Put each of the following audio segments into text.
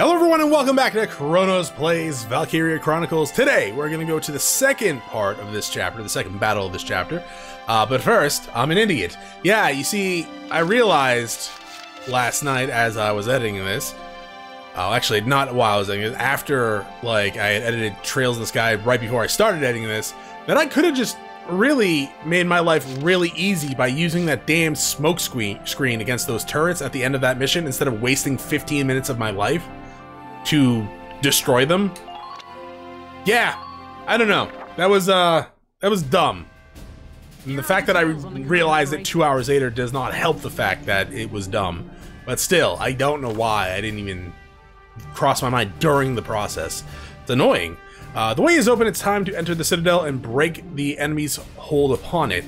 Hello everyone and welcome back to Chronos Plays Valkyria Chronicles. Today we're going to go to the second part of this chapter, the second battle of this chapter. But first, I'm an idiot. Yeah, you see, I realized last night as I was editing this, actually not while I was editing it, after like I had edited Trails in the Sky right before I started editing this, that I could have just really made my life really easy by using that damn smoke screen against those turrets at the end of that mission instead of wasting 15 minutes of my life to destroy them. Yeah, I don't know. That was dumb. And the fact that I realized it 2 hours later does not help the fact that it was dumb. But still, I don't know why I didn't even cross my mind during the process. It's annoying. The way is open. It's time to enter the Citadel and break the enemy's hold upon it.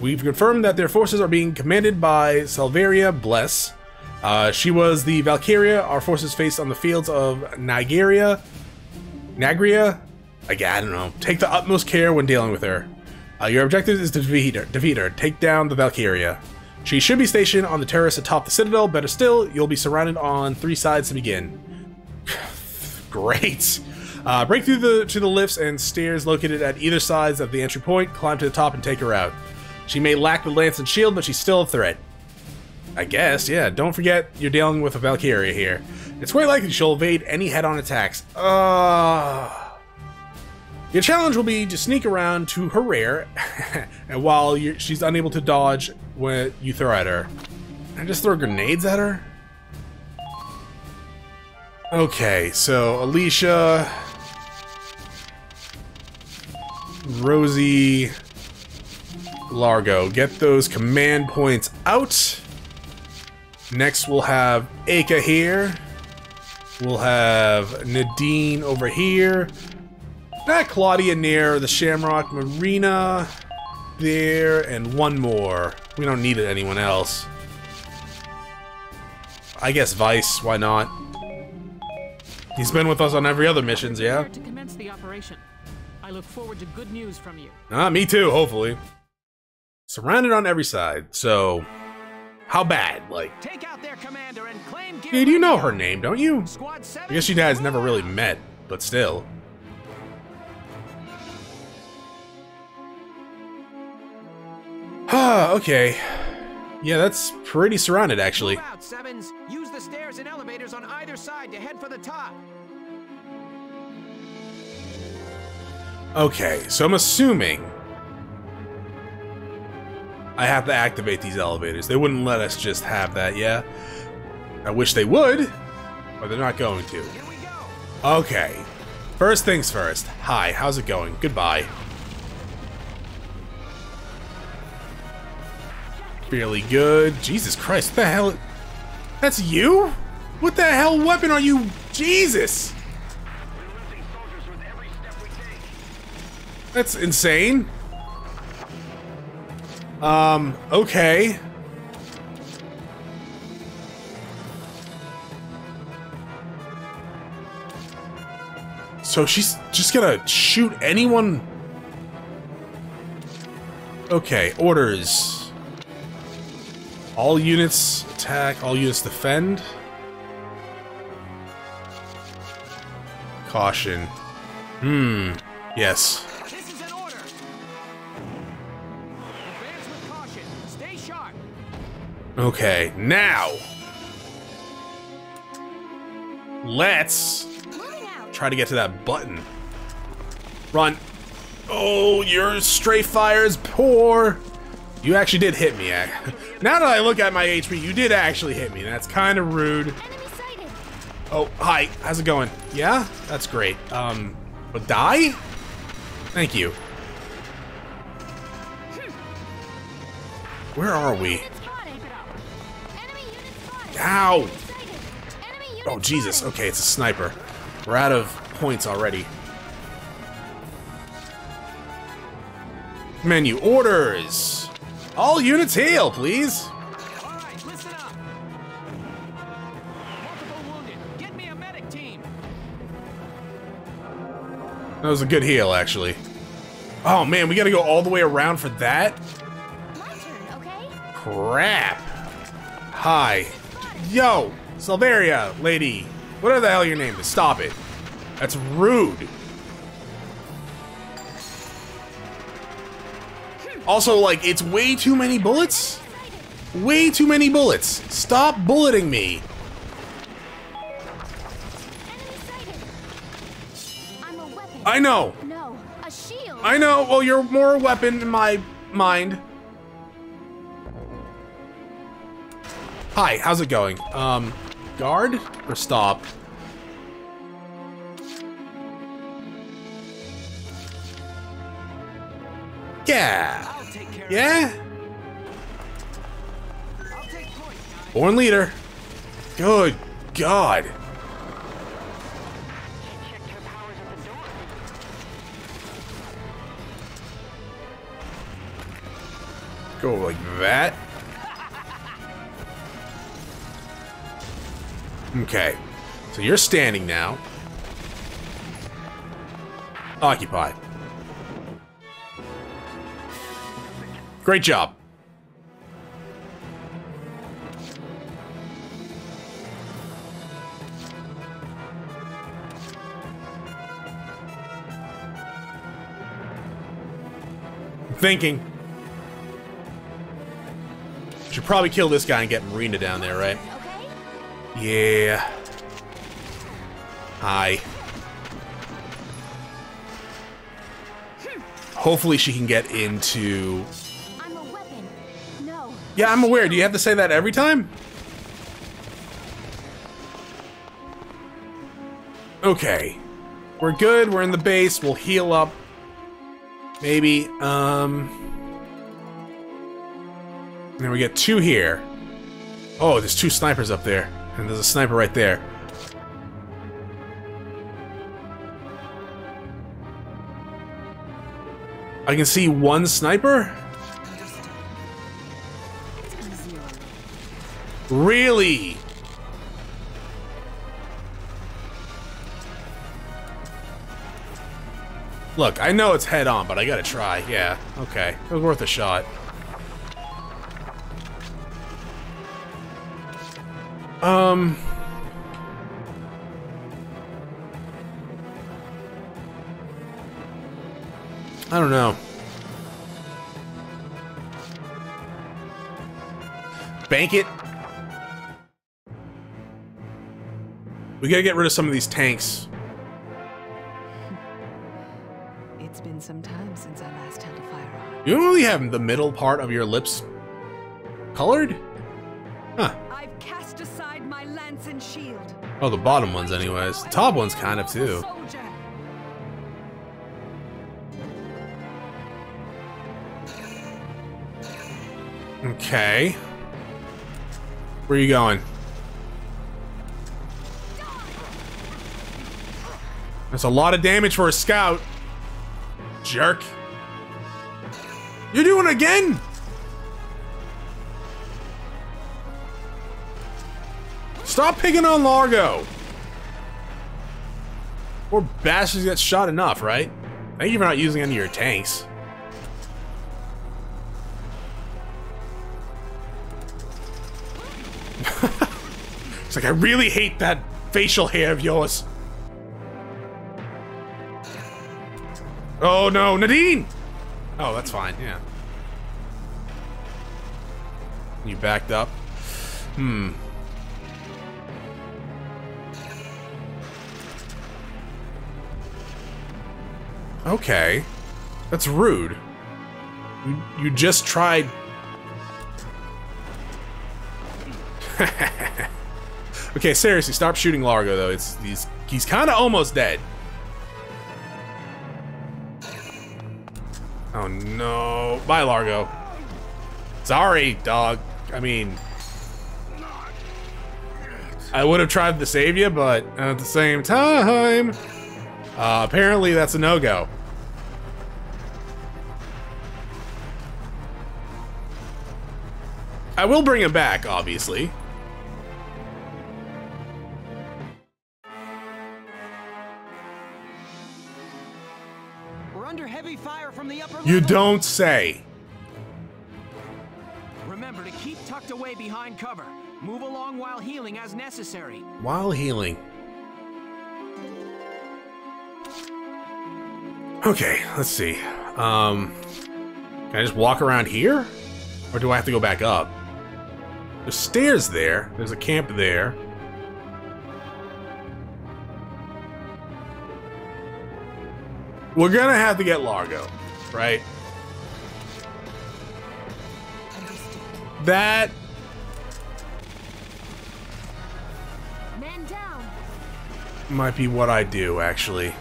We've confirmed that their forces are being commanded by Selvaria Bles. She was the Valkyria our forces faced on the fields of Nagria? I don't know. Take the utmost care when dealing with her. Your objective is to defeat her. Take down the Valkyria. She should be stationed on the terrace atop the Citadel. Better still, you'll be surrounded on three sides to begin. Great. Break through to the lifts and stairs located at either sides of the entry point. Climb to the top and take her out. She may lack the lance and shield, but she's still a threat. I guess, yeah. Don't forget, you're dealing with a Valkyria here. It's quite likely she'll evade any head-on attacks. Your challenge will be to sneak around to her rear, and while she's unable to dodge when you throw at her. Can I just throw grenades at her? Okay, so Alicia, Rosie, Largo. Get those command points out. Next we'll have Aka here, we'll have Nadine over here, Claudia near the Shamrock Marina, there, and one more. We don't need anyone else. I guess Vice, why not? He's been with us on every other missions, yeah? To commence the operation. I look forward to good news from you. Ah, me too, hopefully. Surrounded on every side, so... How bad, like... Take out their commander and claim... Dude, you know her name, don't you? Squad 7, I guess you guys never really met, but still. Okay. Yeah, that's pretty surrounded, actually. Move out, Sevens. Use the stairs and elevators on either side to head for the top. Okay, so I'm assuming... I have to activate these elevators. They wouldn't let us just have that, yeah? I wish they would, but they're not going to. Here we go. Okay. First things first. Hi, how's it going? Goodbye. Really good. Jesus Christ, what the hell? That's you? What the hell weapon are you? Jesus! We're losing soldiers with every step we take. That's insane. Okay. So she's just gonna shoot anyone? Okay, orders. All units attack, all units defend. Caution. Yes. This is an order. Advance with caution. Stay sharp. Okay, now let's try to get to that button. Run. Oh, your strafe fire is poor. You actually did hit me. Now that I look at my HP, you did actually hit me. That's kind of rude. Oh, hi. How's it going? Yeah? That's great. But die? Thank you. Where are we? Ow! Oh, Jesus. Okay, it's a sniper. We're out of points already. Menu orders! All units heal, please! Alright, listen up! Multiple wounded. Get me a medic team! That was a good heal, actually. Oh man, we gotta go all the way around for that? My turn, okay? Crap! Hi. Yo! Selvaria, lady. Whatever the hell your name is, stop it. That's rude. Also, like, it's way too many bullets. Way too many bullets. Stop bulleting me. I know. No, a shield. I know. Well, you're more a weapon in my mind. Hi, how's it going? Guard or stop? Yeah. Yeah. Born leader. Good God. Go like that. Okay. So you're standing now. Occupy. Great job. I'm thinking. Should probably kill this guy and get Marina down there, right? Okay. Yeah. Hi. Hopefully she can get into... Yeah, I'm aware. Do you have to say that every time? Okay. We're good. We're in the base. We'll heal up. Maybe. And then we get two here. Oh, there's two snipers up there. And there's a sniper right there. I can see one sniper? Really? Look, I know it's head on, but I gotta try. Yeah, okay. It was worth a shot. I don't know. Bank it. We gotta get rid of some of these tanks. It's been some time since I last held a firearm. You don't really have the middle part of your lips colored? Huh. I've cast aside my lance and shield. Oh, the bottom ones anyways. The top ones kind of too. Okay. Where are you going? That's a lot of damage for a scout. Jerk. You're doing it again? Stop picking on Largo. Poor bastards got shot enough, right? Thank you for not using any of your tanks. It's like, I really hate that facial hair of yours. Oh no, Nadine! Oh, that's fine, yeah. You backed up? Hmm. Okay. That's rude. You just tried... Okay, seriously, stop shooting Largo, though. He's kinda almost dead. Oh no. Bye, Largo. Sorry, dog. I mean, I would have tried to save you, but at the same time, apparently that's a no-go. I will bring him back, obviously. You don't say. Remember to keep tucked away behind cover. Move along while healing as necessary. While healing. Okay, let's see. Can I just walk around here? Or do I have to go back up? There's stairs there. There's a camp there. We're gonna have to get Largo, right? That... might be what I do, actually.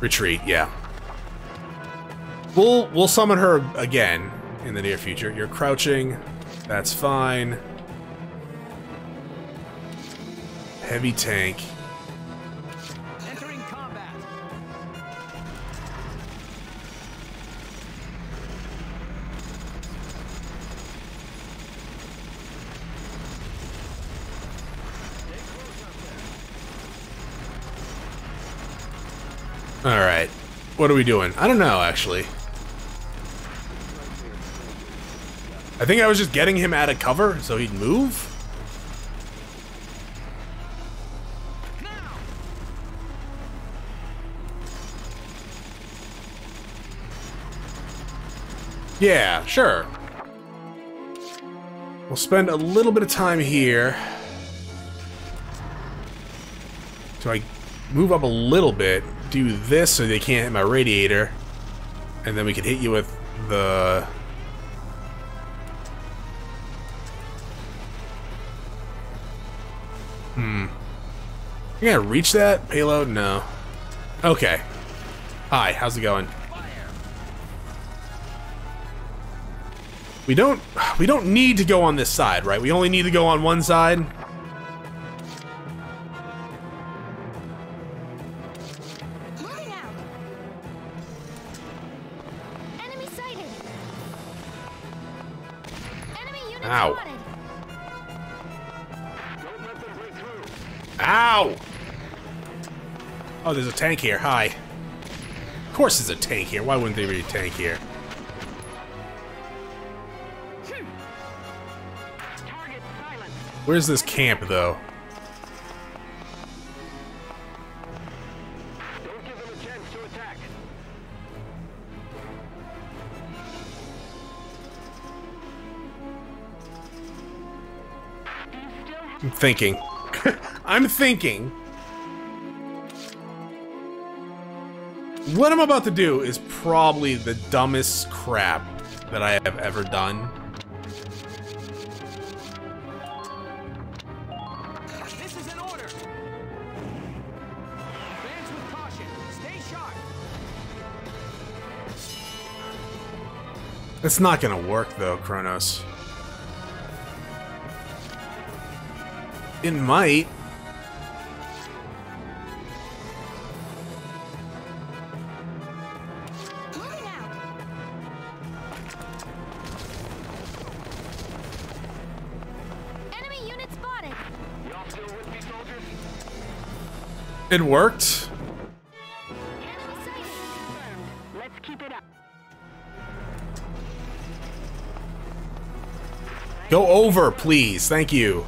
Retreat, yeah. We'll summon her again in the near future. You're crouching. That's fine. Heavy tank. Entering combat. All right. What are we doing? I don't know, actually. I think I was just getting him out of cover so he'd move. Yeah, sure. We'll spend a little bit of time here. So I move up a little bit. Do this so they can't hit my radiator, and then we can hit you with the... You gotta reach that payload? No. Okay. Hi, how's it going? We don't need to go on this side, right? We only need to go on one side. Ow. Ow! Oh, there's a tank here. Hi. Of course there's a tank here. Why wouldn't there be a tank here? Where's this camp, though? Don't give them a chance to attack. I'm thinking. I'm thinking. What I'm about to do is probably the dumbest crap that I have ever done. This is an order. Advance with caution. Stay sharp. That's not gonna work though, Kronos. It might. Enemy unit spotted. Y'all still with me, soldiers? It worked. Enemy sighted. Let's keep it up. Go over, please. Thank you.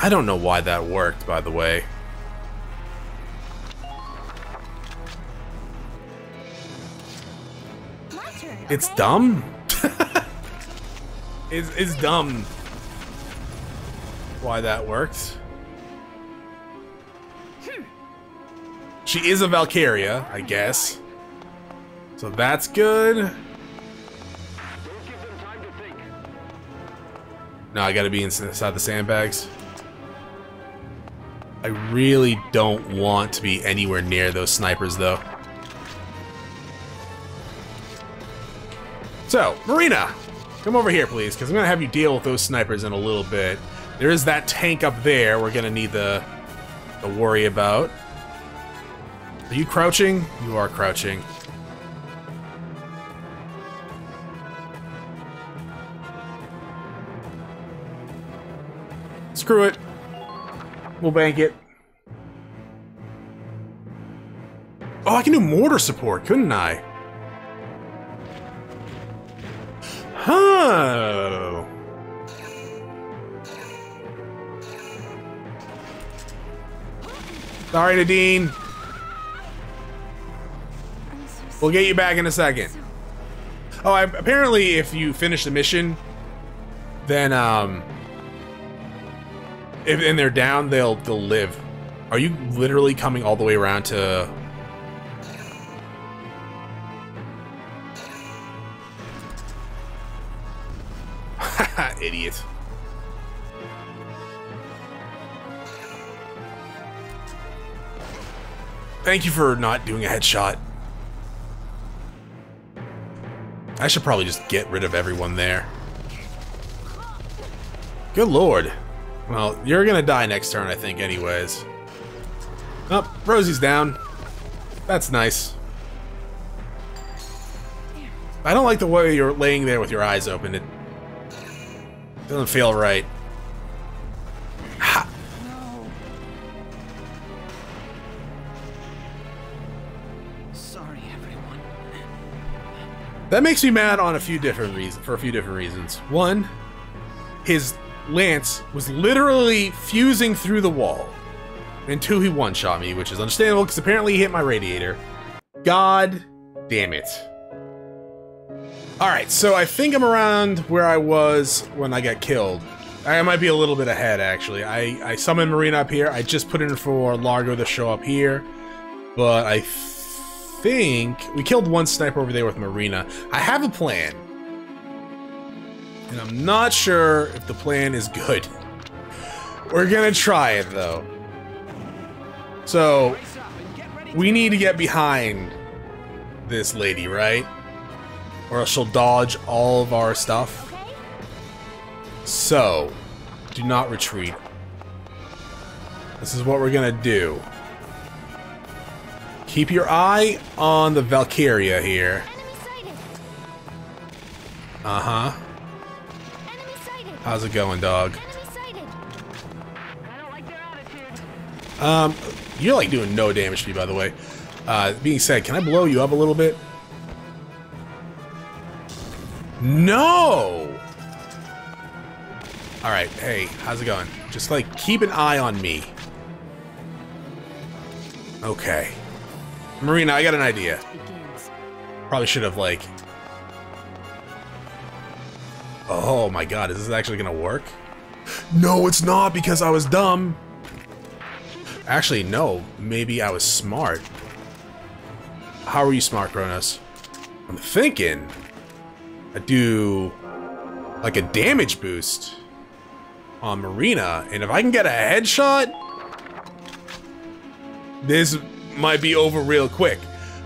I don't know why that worked, by the way. It's dumb? It's dumb why that worked. She is a Valkyria, I guess. So that's good. No, I gotta be inside the sandbags. I really don't want to be anywhere near those snipers, though. So, Marina, come over here, please, because I'm going to have you deal with those snipers in a little bit. There is that tank up there we're going to need to worry about. Are you crouching? You are crouching. Screw it. We'll bank it. Oh, I can do mortar support, couldn't I? Huh. Sorry, Nadine. We'll get you back in a second. Oh, apparently if you finish the mission, then if they're down, they'll live. Are you literally coming all the way around to? Idiot. Thank you for not doing a headshot. I should probably just get rid of everyone there. Good lord. Well, you're gonna die next turn, I think, anyways. Oh, Rosie's down. That's nice. I don't like the way you're laying there with your eyes open. It doesn't feel right. Ha! No. Sorry, everyone. That makes me mad on a few different reasons. For a few different reasons. One, his lance was literally fusing through the wall. And two, he one-shot me, which is understandable because apparently he hit my radiator. God damn it. Alright, so I think I'm around where I was when I got killed. I might be a little bit ahead, actually. I summoned Marina up here. I just put in for Largo to show up here. But I think we killed one sniper over there with Marina. I have a plan. And I'm not sure if the plan is good. We're gonna try it, though. So, we need to get behind this lady, right? Or else she'll dodge all of our stuff. So, do not retreat. This is what we're gonna do. Keep your eye on the Valkyria here. Uh-huh. How's it going, dog? You're like doing no damage to me, by the way. Being said, can I blow you up a little bit? No! Alright, hey, how's it going? Just, like, keep an eye on me. Okay. Marina, I got an idea. Probably should have, like... Oh my god, is this actually gonna work? No, it's not, because I was dumb! Actually, no. Maybe I was smart. How are you smart, Kronos? I'm thinking I do like a damage boost on Marina, and if I can get a headshot, this might be over real quick.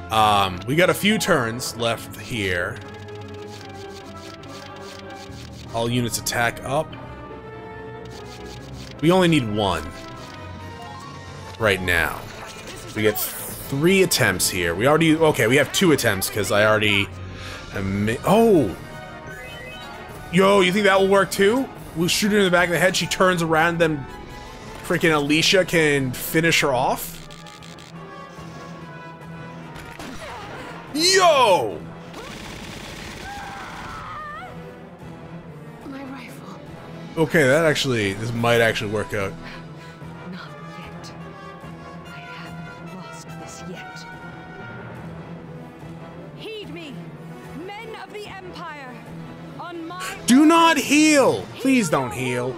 We got a few turns left here. All units attack up. We only need one. Right now. We get 3 attempts here. We already... Okay, we have 2 attempts because I already... Oh! Yo, you think that will work too? We'll shoot her in the back of the head. She turns around, then freaking Alicia can finish her off. Yo! My rifle. Okay, that actually... This might actually work out. Do not heal! Please don't heal.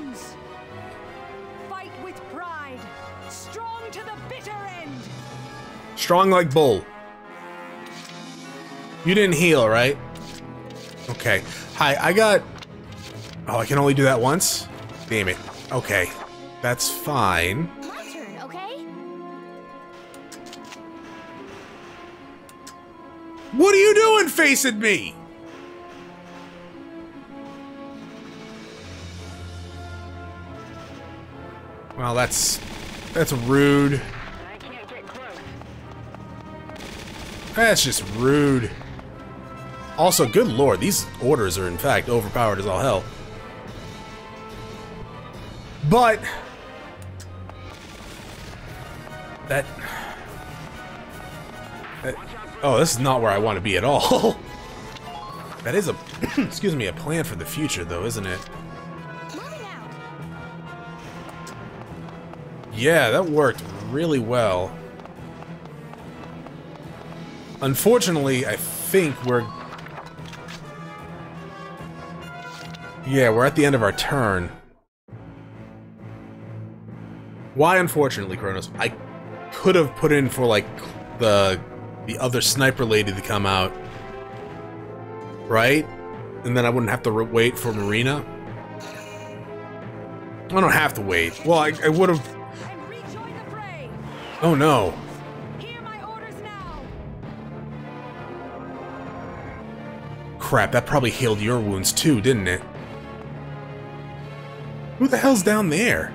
Fight with pride. Strong to the bitter end. Strong like bull. You didn't heal, right? Okay. Hi, I got... Oh, I can only do that once? Damn it. Okay. That's fine. My turn, okay? What are you doing facing me? Well, that's rude. I can't get close. That's just rude. Also, good lord, these orders are in fact overpowered as all hell. But that oh, this is not where I want to be at all. That is a excuse me, a plan for the future though, isn't it? Yeah, that worked really well. Unfortunately, I think we're... yeah, we're at the end of our turn. Why unfortunately, Kronos? I could have put in for, like, the other sniper lady to come out. Right? And then I wouldn't have to wait for Marina. I don't have to wait. Well, I would have... oh no. Hear my orders now. Crap, that probably healed your wounds too, didn't it? Who the hell's down there?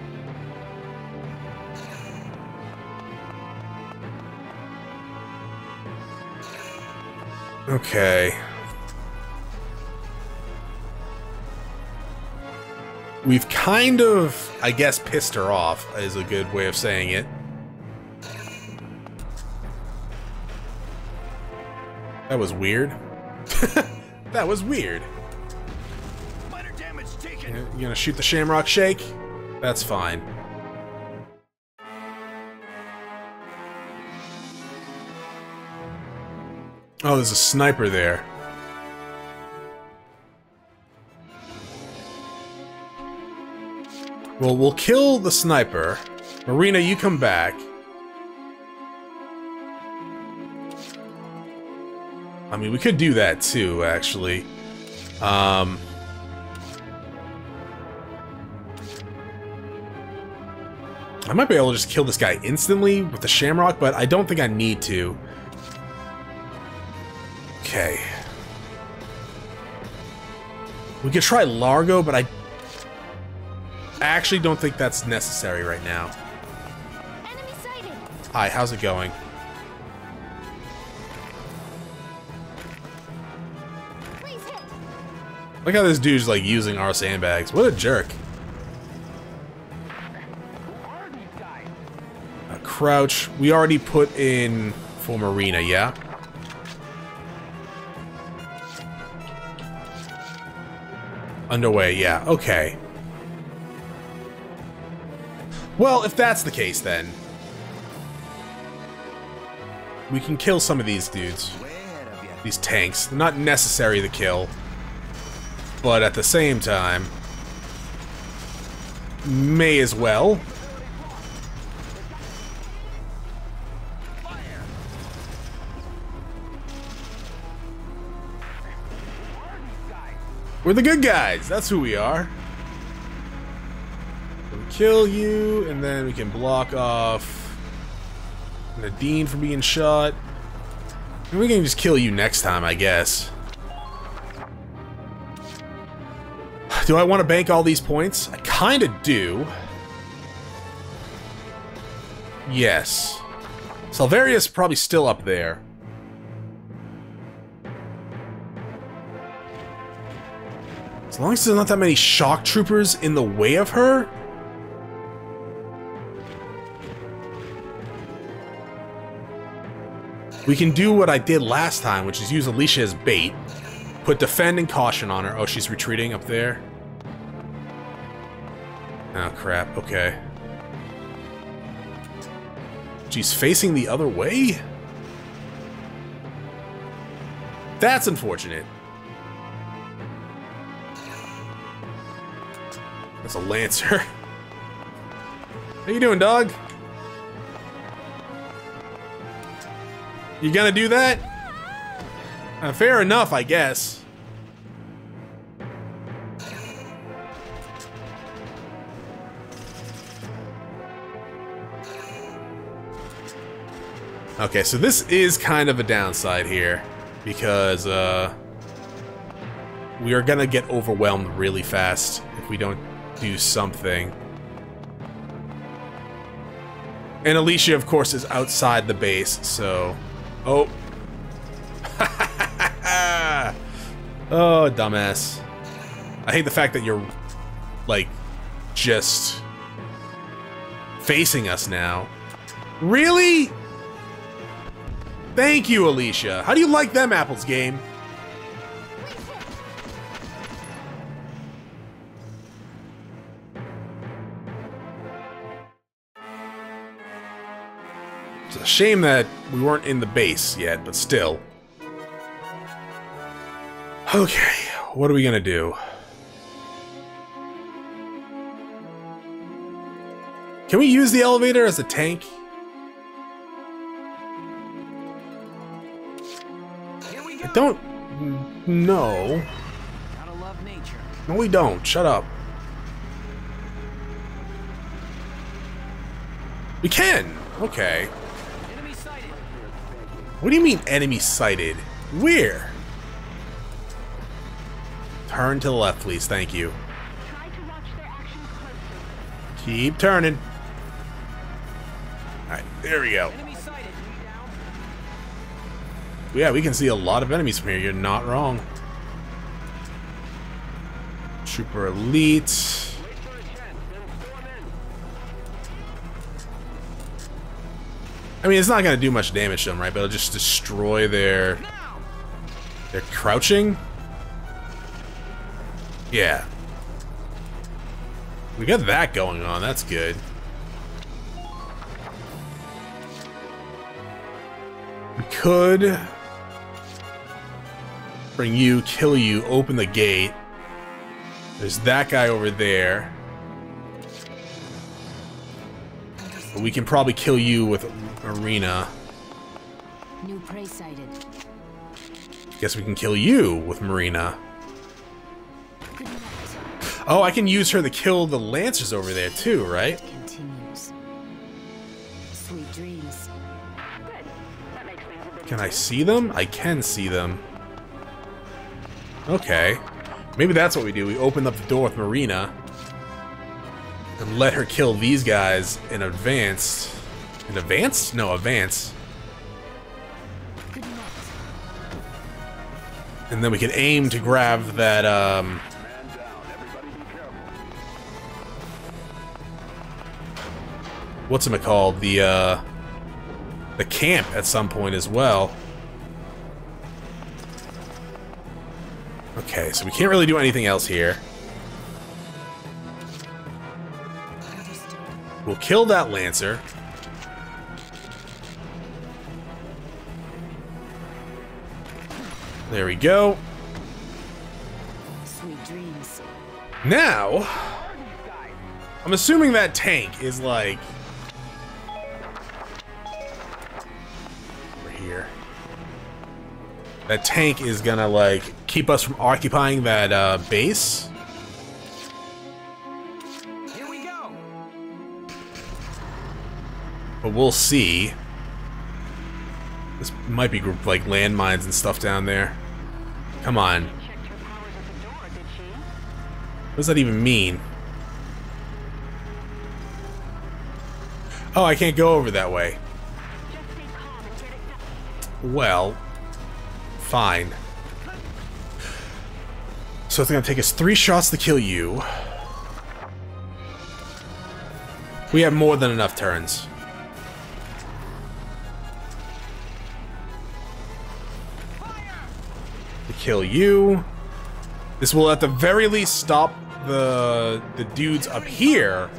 Okay. We've kind of, I guess, pissed her off, is a good way of saying it. That was weird. That was weird. Minor damage taken. You gonna shoot the Shamrock Shake? That's fine. Oh, there's a sniper there. Well, we'll kill the sniper. Marina, you come back. I mean, we could do that too, actually. I might be able to just kill this guy instantly with the Shamrock, but I don't think I need to. Okay. We could try Largo, but I... actually don't think that's necessary right now. Enemy sighted. Hi, how's it going? Please hit. Look how this dude's like using our sandbags. What a jerk. A crouch. We already put in for Marina, yeah? Underway, yeah, okay. Well, if that's the case, then we can kill some of these dudes. These tanks. They're not necessary to kill, but at the same time, may as well. We're the good guys. That's who we are. Kill you, and then we can block off Nadine from being shot. And we can just kill you next time, I guess. Do I want to bank all these points? I kind of do. Yes. Selvaria's probably still up there. As long as there's not that many shock troopers in the way of her. We can do what I did last time, which is use Alicia as bait. Put defend and caution on her. Oh, she's retreating up there. Oh, crap. Okay. She's facing the other way? That's unfortunate. That's a Lancer. How you doing, dog? You gonna do that? Fair enough, I guess. Okay, so this is kind of a downside here, because we are gonna get overwhelmed really fast if we don't do something. And Alicia, of course, is outside the base, so... oh. Oh, dumbass. I hate the fact that you're, like, just facing us now. Really? Thank you, Alicia. How do you like them apples, game? It's a shame that we weren't in the base yet, but still. Okay, what are we gonna do? Can we use the elevator as a tank? I don't know. No, we don't. Shut up. We can! Okay. What do you mean enemy sighted? Where? Turn to the left, please. Thank you. Keep turning. Alright, there we go. Yeah, we can see a lot of enemies from here. You're not wrong. Trooper Elite. I mean, it's not going to do much damage to them, right? But it'll just destroy their crouching. Yeah. We got that going on. That's good. We could bring you, kill you, open the gate. There's that guy over there. But we can probably kill you with Marina. New prey sighted. Guess we can kill you with Marina. Oh, I can use her to kill the Lancers over there too, right? Sweet dreams. Can I see them? I can see them. Okay. Maybe that's what we do. We open up the door with Marina and let her kill these guys in advance. In advance? No, advance. And then we can aim to grab that, whatchamacalled? The camp at some point as well. Okay, so we can't really do anything else here. We'll kill that Lancer. There we go. Sweet dreams. Now, I'm assuming that tank is like over here. That tank is gonna like keep us from occupying that base. Here we go. But we'll see. This might be grouped like landmines and stuff down there. Come on. What does that even mean? Oh, I can't go over that way. Well, fine. So it's gonna take us 3 shots to kill you. We have more than enough turns. To kill you. This will at the very least stop the dudes up here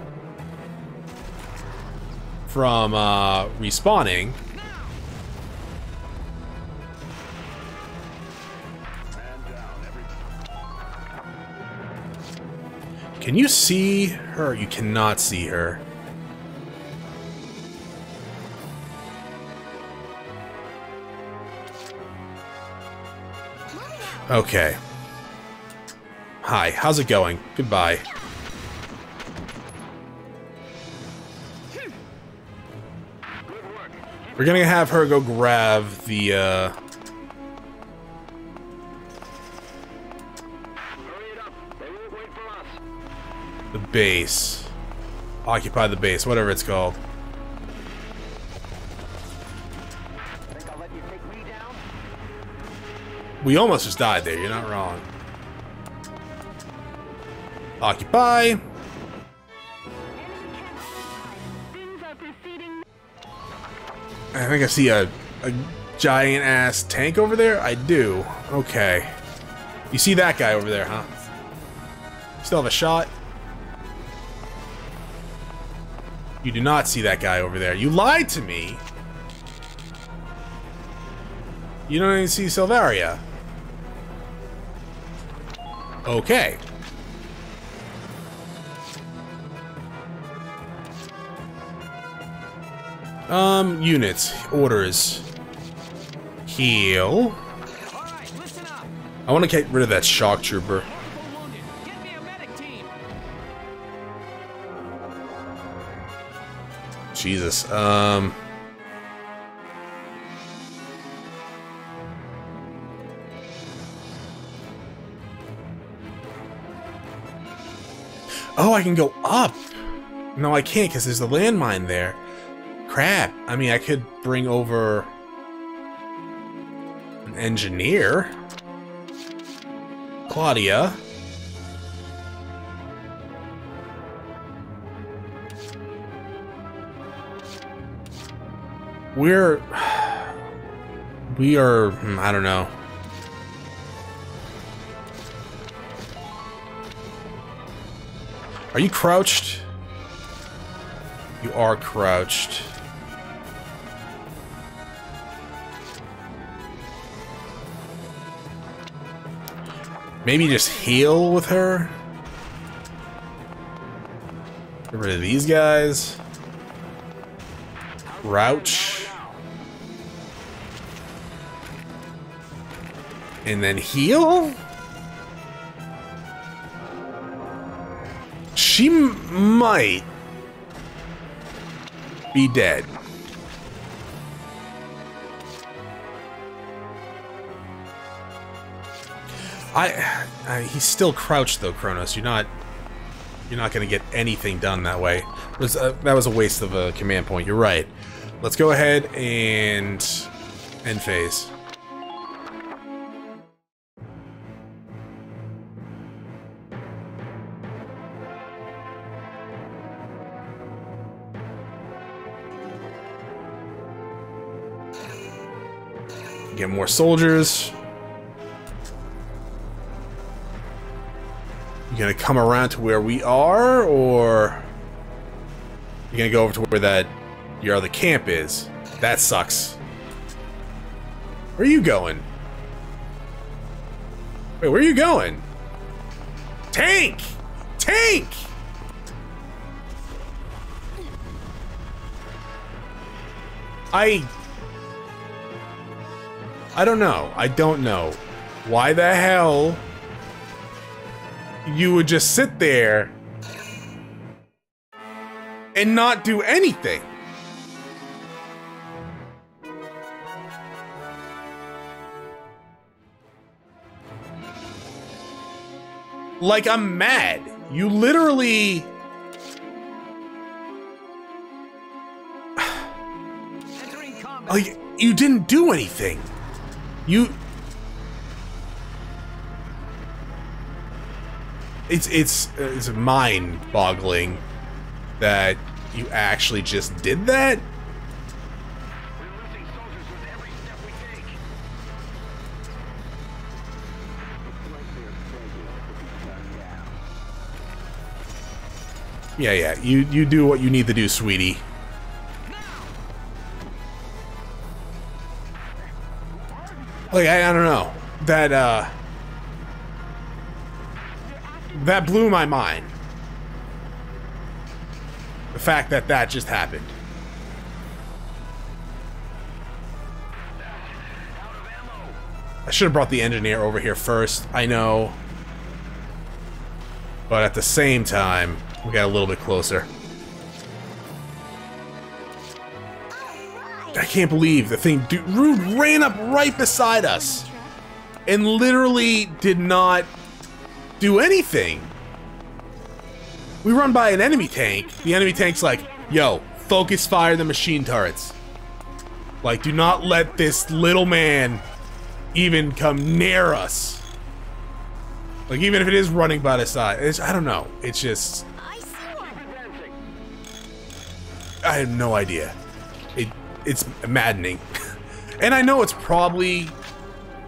from respawning. Can you see her? You cannot see her. Okay. Hi, how's it going? Goodbye. We're gonna have her go grab the, the base. Occupy the base, whatever it's called. We almost just died there, you're not wrong. Occupy. I think I see a giant ass tank over there? I do. Okay. You see that guy over there, huh? Still have a shot. You do not see that guy over there. You lied to me. You don't even see Selvaria. Okay. Units. Orders. Heal. I want to get rid of that shock trooper. Jesus. Oh, I can go up. No, I can't because there's the landmine there. Crap. I mean, I could bring over an engineer. Claudia. We are, I don't know. Are you crouched? You are crouched. Maybe just heal with her? Get rid of these guys. Crouch. And then heal? She might be dead. He's still crouched though, Kronos. You're not gonna get anything done that way. That was a waste of a command point. You're right. Let's go ahead and end phase. Get more soldiers. You gonna come around to where we are, or you gonna go over to where that your other camp is? That sucks. Where are you going? Wait, where are you going? Tank! Tank! I don't know. I don't know why the hell you would just sit there and not do anything. Like, I'm mad. You literally... like, you didn't do anything. It's mind-boggling that you actually just did that. We're losing soldiers with every step we take. Yeah, you do what you need to do, sweetie. Like, I don't know. That blew my mind. The fact that that just happened. I should have brought the engineer over here first, I know. But at the same time, we got a little bit closer. I can't believe the thing, dude, Rude ran up right beside us and literally did not do anything. We run by an enemy tank. The enemy tank's like, yo, focus fire the machine turrets. Like, do not let this little man even come near us. Like, even if it is running by the side, I don't know. It's just, I have no idea. It's maddening. And I know it's probably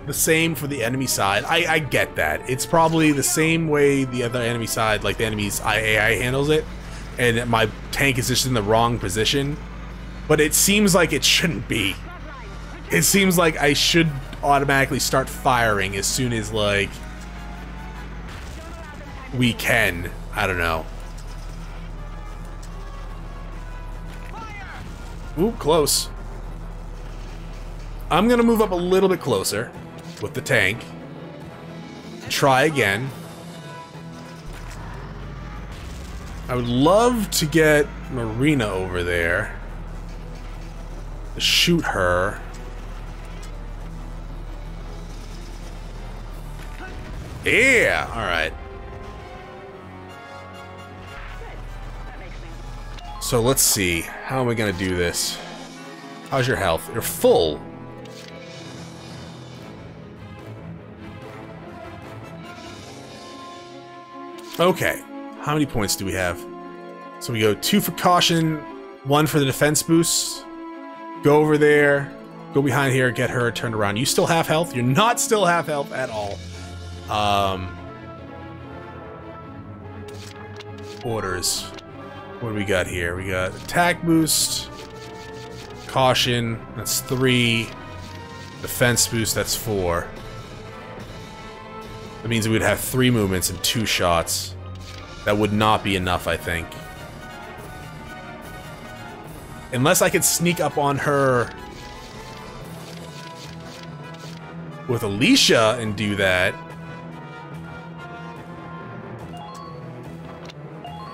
the same for the enemy side. I get that. It's probably the same way the other enemy side, like the enemy's AI handles it, and my tank is just in the wrong position. But it seems like it shouldn't be. It seems like I should automatically start firing as soon as, like, we can. I don't know. Ooh, close. I'm gonna move up a little bit closer with the tank. Try again. I would love to get Marina over there. Shoot her. Yeah! Alright. So let's see. How am I gonna do this? How's your health? You're full. Okay. How many points do we have? So we go 2 for caution, 1 for the defense boost. Go over there, go behind here, get her turned around. You still half health? You're not still half health at all. Orders. What do we got here? We got attack boost, caution, that's 3. Defense boost, that's 4. That means we would have 3 movements and 2 shots. That would not be enough, I think. Unless I could sneak up on her with Alicia and do that.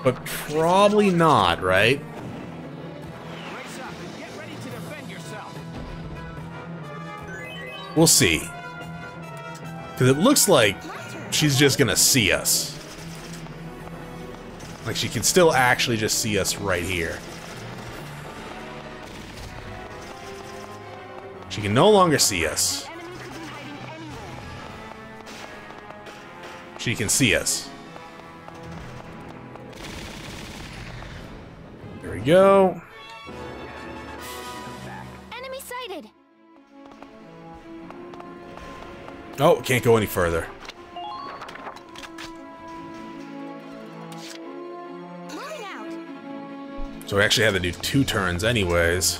But probably not, right? Race up and get ready to defend yourself. We'll see. Because it looks like she's just gonna see us. Like, she can still actually just see us right here. She can no longer see us. She can see us. There we go. Enemy sighted. Oh, can't go any further. So we actually have to do 2 turns anyways.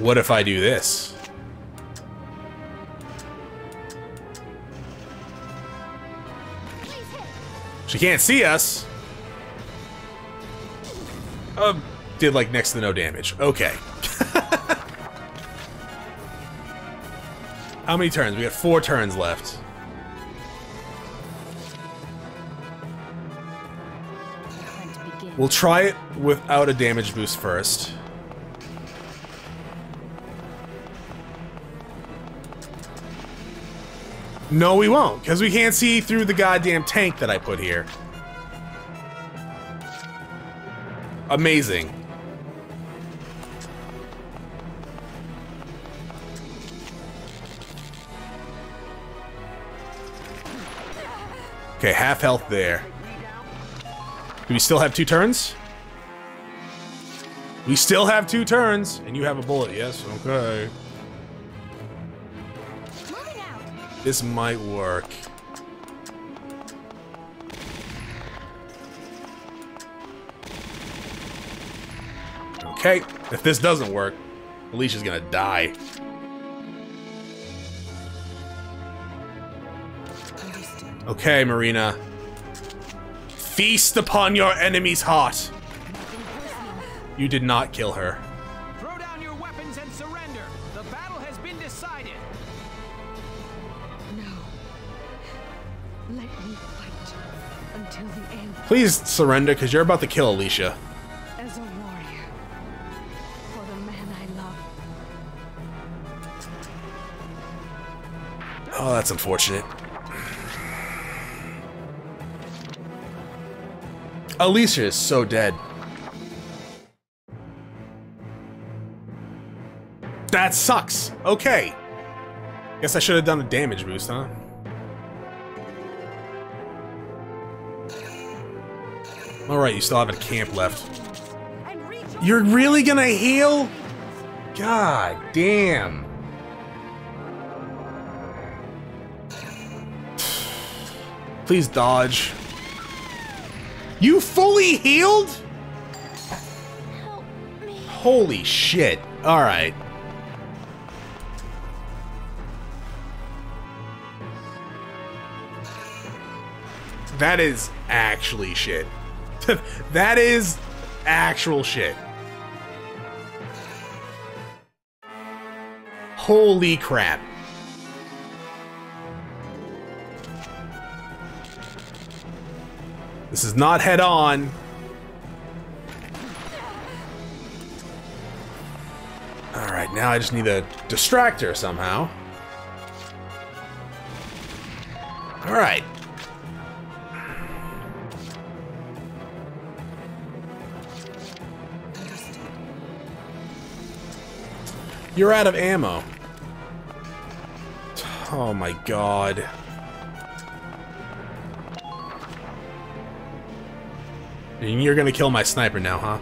What if I do this? She can't see us! Did like next to no damage. Okay. How many turns? We got 4 turns left. We'll try it without a damage boost first. No, we won't, because we can't see through the goddamn tank that I put here. Amazing. Okay, half health there. Do we still have 2 turns? We still have 2 turns, and you have a bullet, yes? Okay. This might work. Okay, if this doesn't work, Alicia's gonna die. Okay, Marina. Feast upon your enemy's heart! You did not kill her. Throw down your weapons and surrender. The battle has been decided. Let me fight until the end. Please surrender, because you're about to kill Alicia. As a warrior, for the man I love. Oh, that's unfortunate. Alicia is so dead. That sucks. Okay. Guess I should have done a damage boost, huh? Alright, you still have a camp left. You're really gonna heal? God damn. Please dodge. You fully healed? Help me. Holy shit. Alright. That is actually shit. That is actual shit. Holy crap. This is not head on. Alright, now I just need a distractor somehow. Alright. You're out of ammo. Oh my god. And you're gonna kill my sniper now, huh?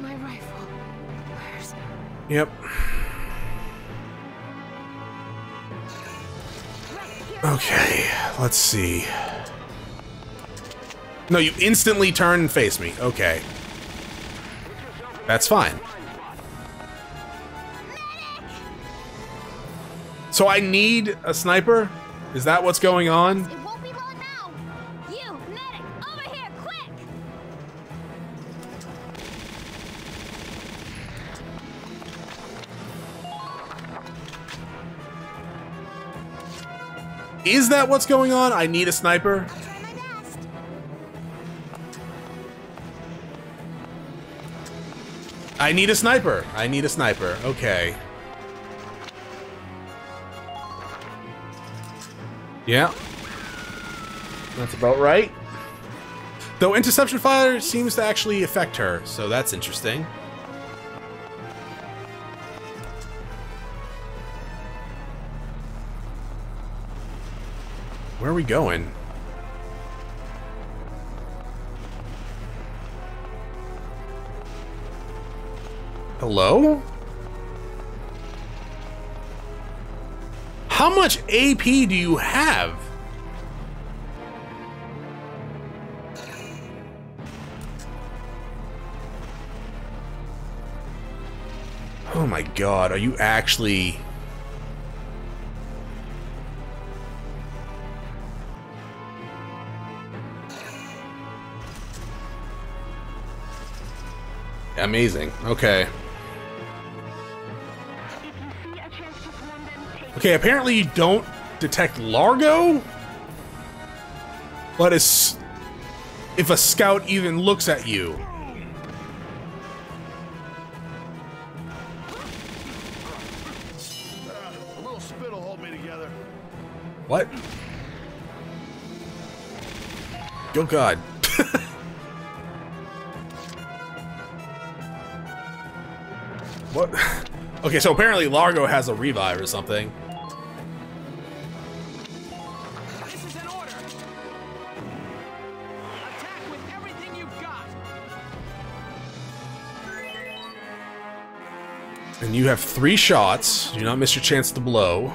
My rifle. Where's... Yep. Okay, let's see. No, you instantly turn and face me. Okay. That's fine. So I need a sniper? Is that what's going on? It won't be long now. You, medic, over here, quick! Is that what's going on? I need a sniper? I need a sniper. I need a sniper. Okay. Yeah. That's about right. Though interception fire seems to actually affect her, so that's interesting. Where are we going? Hello? How much AP do you have? Oh my god, are you actually... Amazing. Okay. Okay, apparently you don't detect Largo? But if a scout even looks at you. A little spit will hold me together. What? Oh god. What? Okay, so apparently Largo has a revive or something. And you have 3 shots. Do not miss your chance to blow.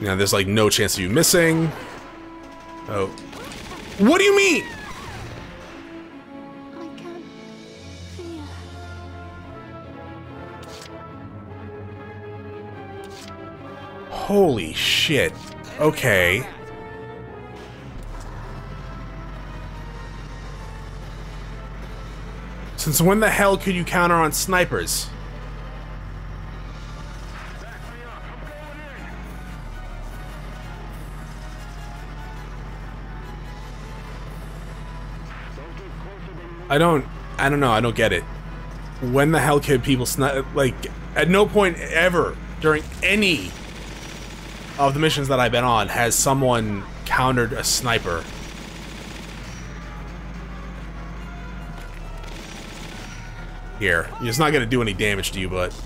Now there's like no chance of you missing. Oh. What do you mean? I can't see you. Holy shit. Okay. Since when the hell could you counter on snipers? I don't know, I don't get it. When the hell could people snipe? Like, at no point ever during any of the missions that I've been on has someone countered a sniper. Here, it's not gonna do any damage to you, but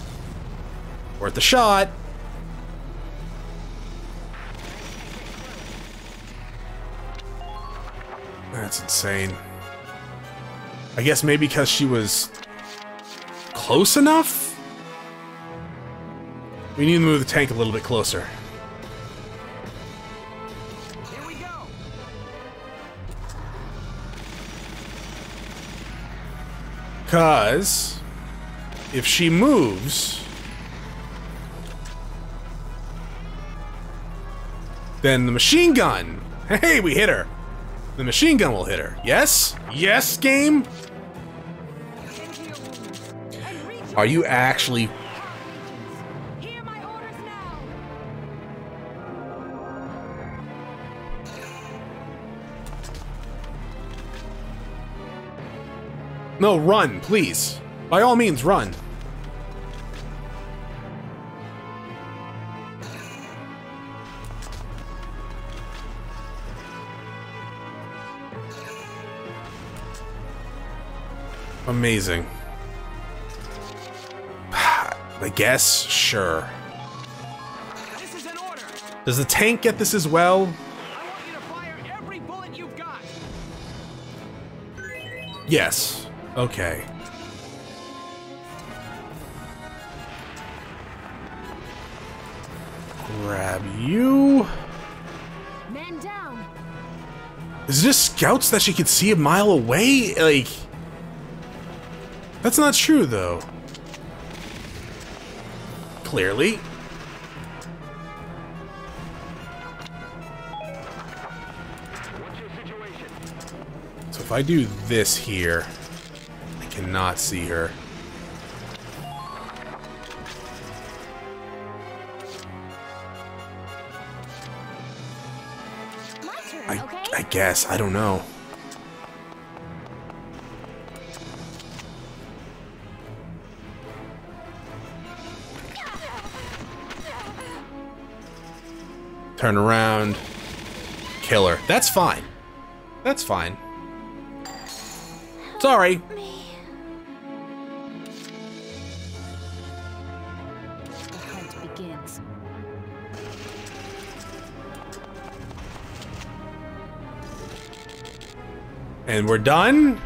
worth the shot. That's insane. I guess maybe because she was close enough? We need to move the tank a little bit closer. Here we go. Because if she moves, then the machine gun. Hey, we hit her. The machine gun will hit her. Yes? Yes, game? Are you actually... No, run, please. By all means, run. Amazing. I guess, sure. This is an order. Does the tank get this as well? I want you to fire every bullet you've got. Yes. Okay. Grab you. Man down. Is this scouts that she could see a mile away? Like, that's not true though. Clearly. What's your situation? So if I do this here, cannot see her. My turn, I guess, I don't know. Turn around, kill her. That's fine. That's fine. Sorry. And we're done?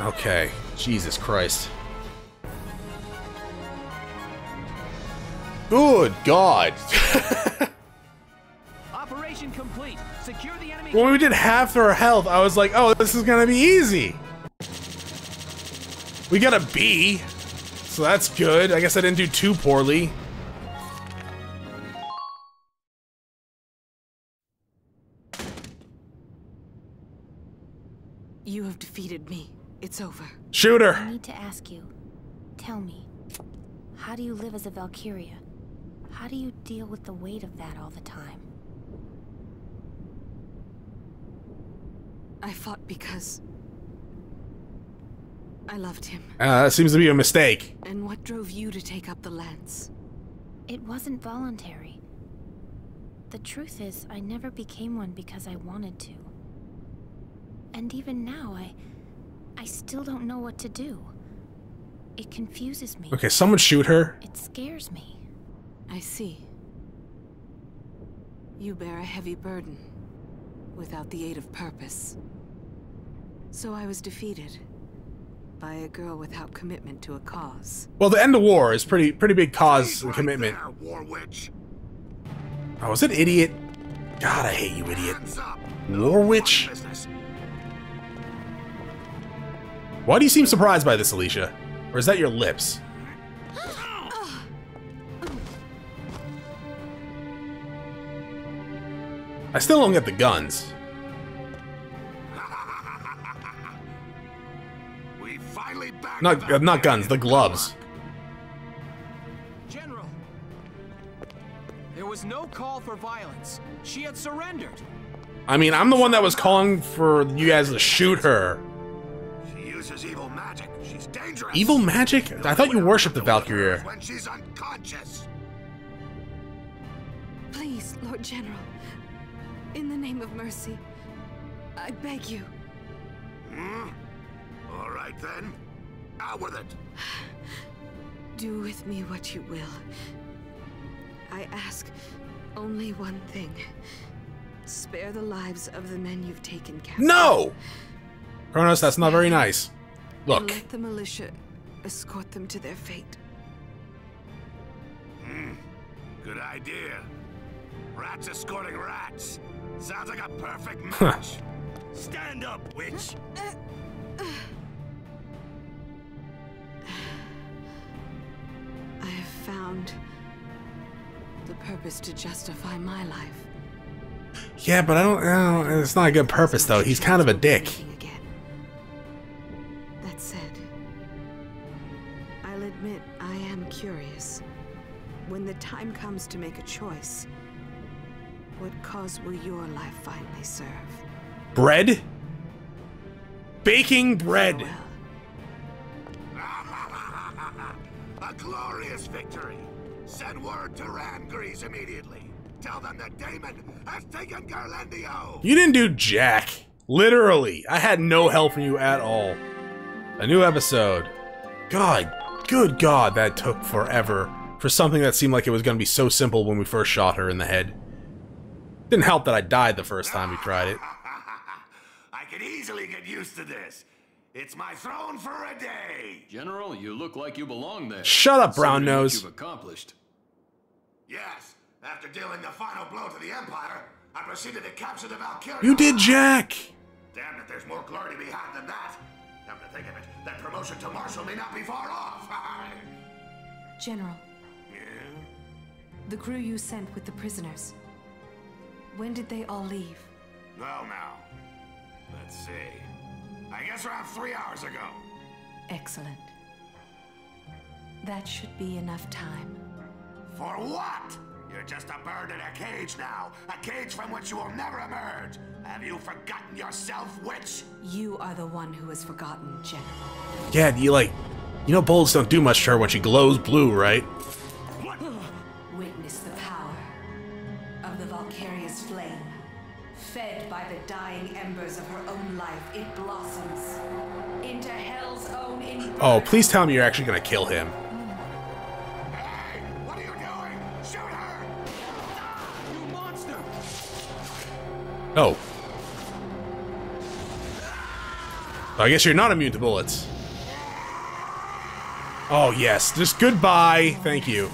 Okay. Jesus Christ. Good God. Operation complete. Secure the enemy. When we did half her health, I was like, oh, this is gonna be easy. We got a B, so that's good. I guess I didn't do too poorly. You have defeated me. It's over. Shoot her! I need to ask you. Tell me, how do you live as a Valkyria? How do you deal with the weight of that all the time? I fought because I loved him. That seems to be a mistake. And what drove you to take up the lance? It wasn't voluntary. The truth is, I never became one because I wanted to. And even now, I still don't know what to do. It confuses me. Okay, someone shoot her. It scares me. I see. You bear a heavy burden without the aid of purpose. So I was defeated by a girl without commitment to a cause. Well, the end of war is pretty big cause and commitment. There, war witch. I was an idiot. God, I hate you, idiot. War witch? Why do you seem surprised by this, Alicia? Or is that your lips? I still don't get the guns. We finally backed up. Not guns, the gloves. General, there was no call for violence. She had surrendered. I mean, I'm the one that was calling for you guys to shoot her. Evil magic. She's dangerous. Evil magic? I thought you worshipped the Valkyria. When she's unconscious. Please, Lord General, in the name of mercy, I beg you. Hmm? All right then. Out with it. Do with me what you will. I ask only one thing. Spare the lives of the men you've taken captive. No! Kronos, that's not very nice. Look. Let the militia escort them to their fate. Good idea. Rats escorting rats. Sounds like a perfect match. Stand up, witch. around. The purpose to justify my life. Yeah, but I don't, it's not a good purpose though. He's kind of a dick. That said, I'll admit I am curious. When the time comes to make a choice, what cause will your life finally serve? Bread? Baking bread. A glorious victory. Send word to Randgriz immediately. Tell them that Damon has taken Ghirlandaio. You didn't do jack. Literally. I had no help from you at all. A new episode. God, good God, that took forever for something that seemed like it was going to be so simple when we first shot her in the head. Didn't help that I died the first time we tried it. I could easily get used to this. It's my throne for a day. General, you look like you belong there. Shut up, brown nose. You've accomplished. Yes, after dealing the final blow to the Empire, I proceeded to capture the Valkyria. You did jack. Damn it, there's more glory to be had than that. Come to think of it, that promotion to Marshal may not be far off. General. Yeah? The crew you sent with the prisoners. When did they all leave? Well, now. Let's see. I guess around 3 hours ago. Excellent. That should be enough time. For what? You're just a bird in a cage now. A cage from which you will never emerge. Have you forgotten yourself, witch? You are the one who has forgotten, General. Yeah, you know bolds don't do much to her when she glows blue, right? What? Witness the power of the Valkyria's flame. Fed by the dying embers of her own life, it blossoms into hell's own inferno. Oh, please tell me you're actually gonna kill him. Hey, what are you doing? Shoot her! You monster! Oh. I guess you're not immune to bullets. Oh yes, just goodbye. Thank you.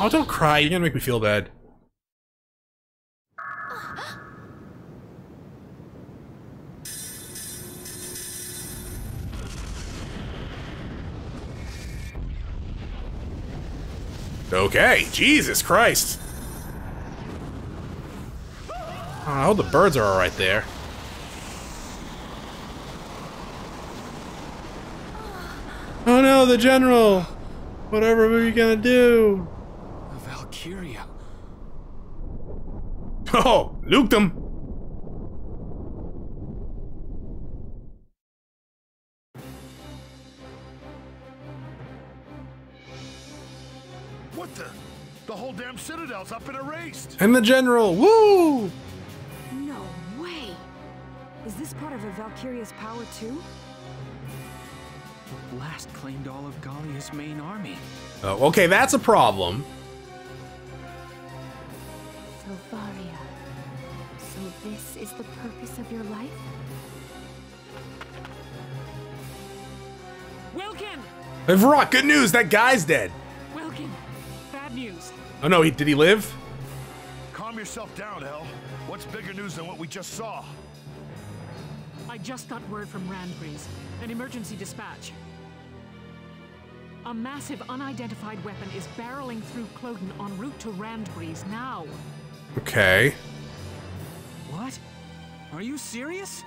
Oh, don't cry. You're gonna make me feel bad. Okay, Jesus Christ. Oh, I hope the birds are all right there. Oh no, the General! Whatever are you gonna do? The Valkyria. Oh, nuked them! What the? The whole damn Citadel's up and erased! And the General, woo! No way! Is this part of a Valkyria's power too? The blast claimed all of Gallia's main army. Oh, okay, that's a problem. Selvaria, so this is the purpose of your life? Wilkin! Hey, Varrock, good news, that guy's dead. Wilkin, bad news. Oh no, did he live? Calm yourself down, Hell. What's bigger news than what we just saw? I just got word from Randgriz, an emergency dispatch. A massive unidentified weapon is barreling through Cloden en route to Randgriz now. Okay. What? Are you serious?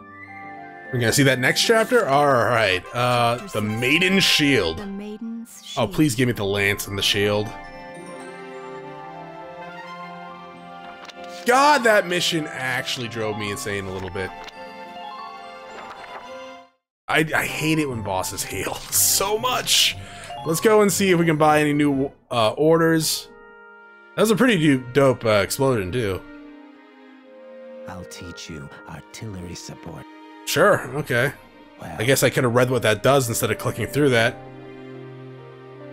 We're gonna see that next chapter? Alright. The Maiden's Shield. Oh, please give me the lance and the shield. God, that mission actually drove me insane a little bit. I hate it when bosses heal so much. Let's go and see if we can buy any new orders. That was a pretty dope explosion, too. I'll teach you artillery support. Sure, okay. Well, I guess I could have read what that does instead of clicking through that.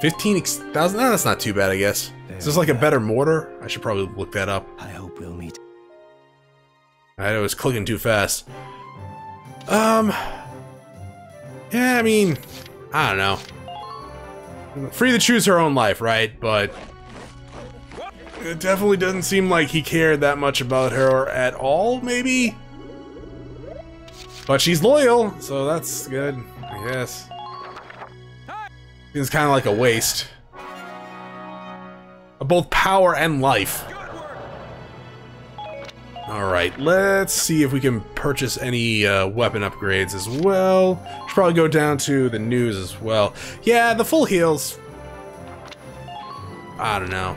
15,000? No, that's not too bad, I guess. Is this like a better mortar? I should probably look that up. I hope we'll meet. I was clicking too fast. Yeah, I mean, I don't know. Free to choose her own life, right? But it definitely doesn't seem like he cared that much about her at all, maybe? But she's loyal, so that's good, I guess. Seems kind of like a waste of both power and life. Alright, let's see if we can purchase any weapon upgrades as well. Should probably go down to the news as well. Yeah, the full heals. I don't know.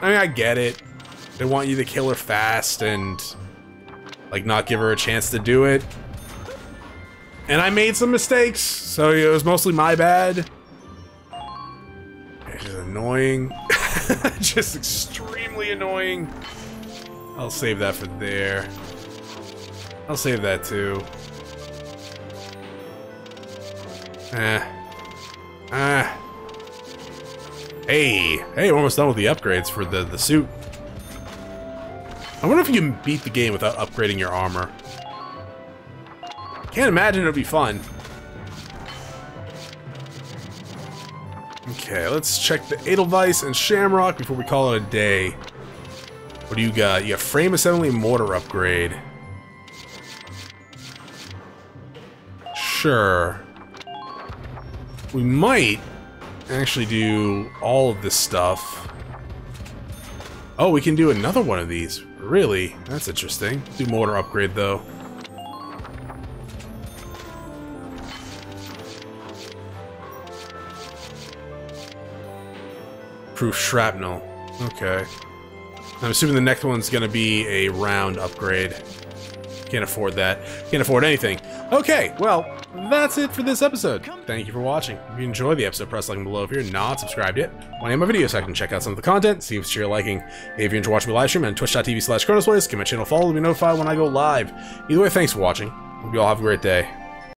I mean, I get it. They want you to kill her fast and, like, not give her a chance to do it. And I made some mistakes, so it was mostly my bad. It's just annoying. Just extremely annoying. I'll save that for there. I'll save that too. Hey, we're almost done with the upgrades for the suit. I wonder if you can beat the game without upgrading your armor. Can't imagine it'll be fun. Okay, let's check the Edelweiss and Shamrock before we call it a day. What do you got? You got frame assembly mortar upgrade. Sure. We might actually do all of this stuff. Oh, we can do another one of these. Really? That's interesting. Do mortar upgrade though. Proof shrapnel. Okay. I'm assuming the next one's gonna be a round upgrade. Can't afford that. Can't afford anything. Okay, well, that's it for this episode. Thank you for watching. If you enjoyed the episode, press like below. If you're not subscribed yet, want to name my video so I can check out some of the content, see if it's your liking. If you enjoy watching me live stream on twitch.tv/chronosplays, give my channel a follow to be notified when I go live. Either way, thanks for watching. Hope you all have a great day.